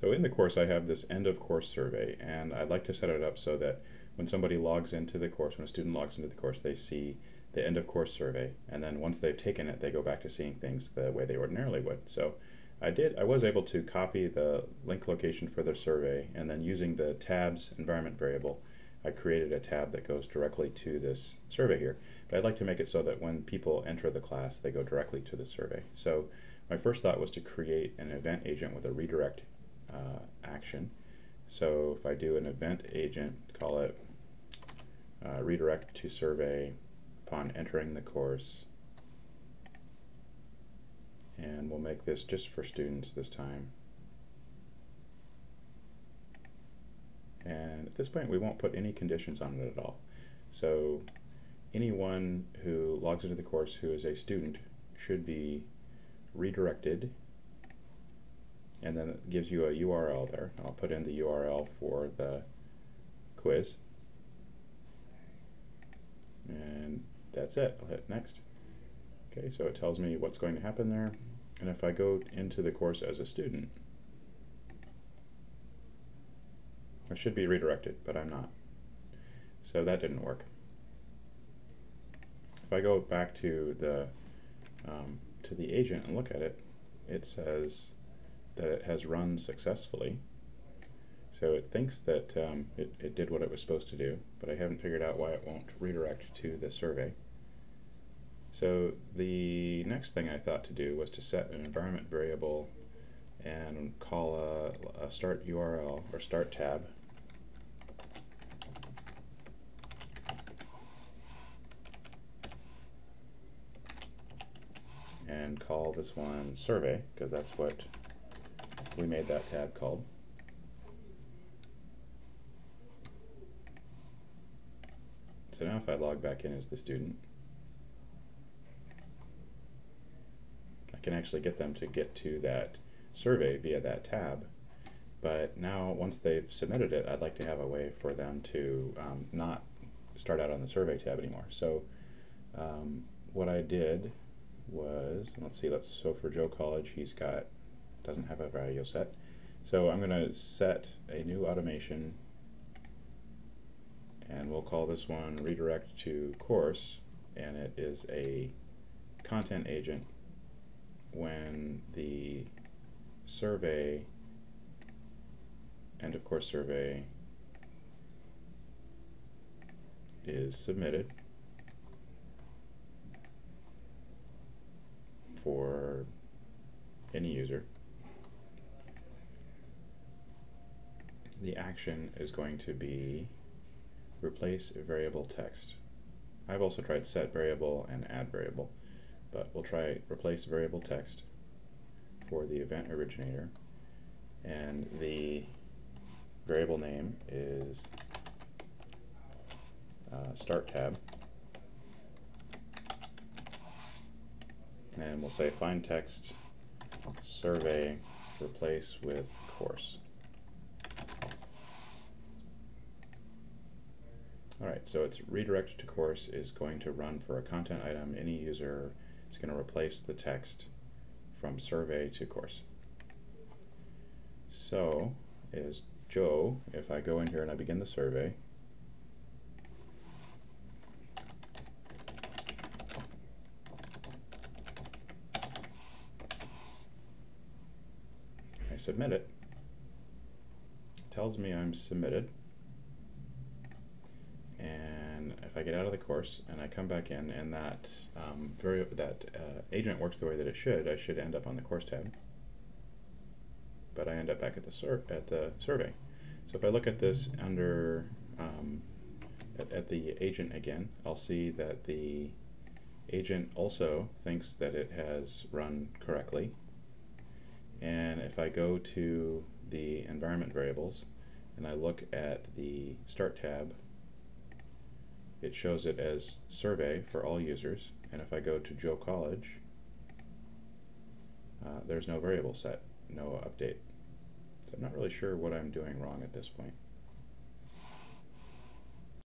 So in the course I have this end of course survey, and I'd like to set it up so that when somebody logs into the course, when a student logs into the course, they see the end of course survey, and then once they've taken it, they go back to seeing things the way they ordinarily would. So I was able to copy the link location for the survey, and then using the tabs environment variable, I created a tab that goes directly to this survey here. But I'd like to make it so that when people enter the class, they go directly to the survey. So my first thought was to create an event agent with a redirect action. So if I do an event agent, call it redirect to survey upon entering the course, and we'll make this just for students this time. And at this point we won't put any conditions on it at all. So anyone who logs into the course who is a student should be redirected, and then it gives you a URL there. I'll put in the URL for the quiz, and that's it. I'll hit next. Okay, so it tells me what's going to happen there, and if I go into the course as a student, I should be redirected, but I'm not. So that didn't work. If I go back to the agent and look at it, it says that it has run successfully. So it thinks that it did what it was supposed to do, but I haven't figured out why it won't redirect to the survey. So the next thing I thought to do was to set an environment variable and call a start URL or start tab. And call this one survey, because that's what we made that tab called. So now if I log back in as the student, I can actually get them to get to that survey via that tab. But now once they've submitted it, I'd like to have a way for them to not start out on the survey tab anymore. So what I did was, let's see, so for Joe College, he's doesn't have a value set. So I'm going to set a new automation, and we'll call this one redirect to course, and it is a content agent. When the survey, end of course survey, is submitted for any user, the action is going to be replace variable text. I've also tried set variable and add variable, but we'll try replace variable text for the event originator, and the variable name is start tab, and we'll say find text survey replace with course. Alright, so it's redirected to course is going to run for a content item, any user. It's going to replace the text from survey to course. So is Joe, if I go in here and I begin the survey, I submit it, it tells me I'm submitted, and if I get out of the course and I come back in, and that agent works the way that it should, I should end up on the course tab, but I end up back at the survey. So if I look at this under at the agent again, I'll see that the agent also thinks that it has run correctly. And if I go to the environment variables and I look at the start tab, it shows it as survey for all users. And if I go to Joe College, there's no variable set, no update. So I'm not really sure what I'm doing wrong at this point.